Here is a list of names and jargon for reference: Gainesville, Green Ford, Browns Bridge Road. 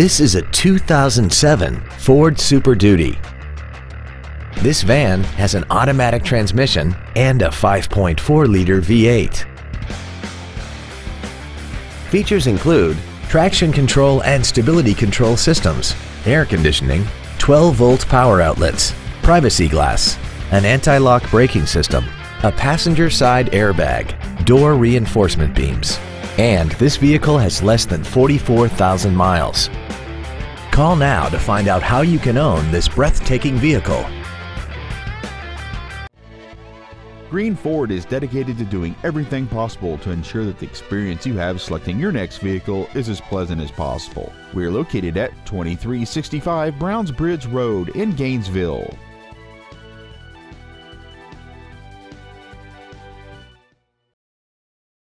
This is a 2007 Ford Super Duty. This van has an automatic transmission and a 5.4-liter V8. Features include traction control and stability control systems, air conditioning, 12-volt power outlets, privacy glass, an anti-lock braking system, a passenger side airbag, door reinforcement beams, and this vehicle has less than 44,000 miles. Call now to find out how you can own this breathtaking vehicle. Green Ford is dedicated to doing everything possible to ensure that the experience you have selecting your next vehicle is as pleasant as possible. We are located at 2365 Browns Bridge Road in Gainesville.